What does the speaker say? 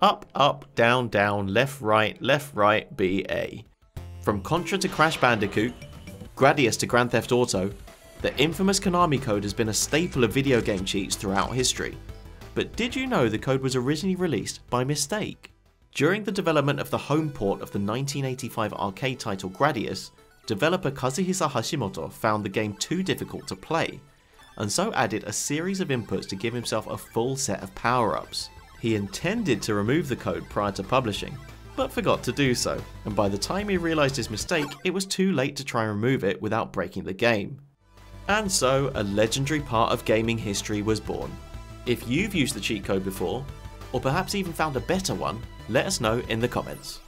Up, up, down, down, left, right, B, A. From Contra to Crash Bandicoot, Gradius to Grand Theft Auto, the infamous Konami Code has been a staple of video game cheats throughout history. But did you know the code was originally released by mistake? During the development of the home port of the 1985 arcade title Gradius, developer Kazuhisa Hashimoto found the game too difficult to play, and so added a series of inputs to give himself a full set of power-ups. He intended to remove the code prior to publishing, but forgot to do so, and by the time he realised his mistake, it was too late to try and remove it without breaking the game. And so, a legendary part of gaming history was born. If you've used the cheat code before, or perhaps even found a better one, let us know in the comments.